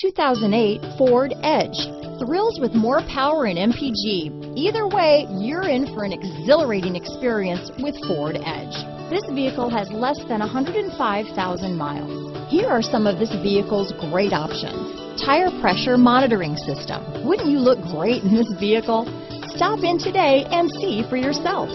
2008 Ford Edge. Thrills with more power and MPG. Either way, you're in for an exhilarating experience with Ford Edge. This vehicle has less than 105,000 miles. Here are some of this vehicle's great options. Tire pressure monitoring system. Wouldn't you look great in this vehicle? Stop in today and see for yourself.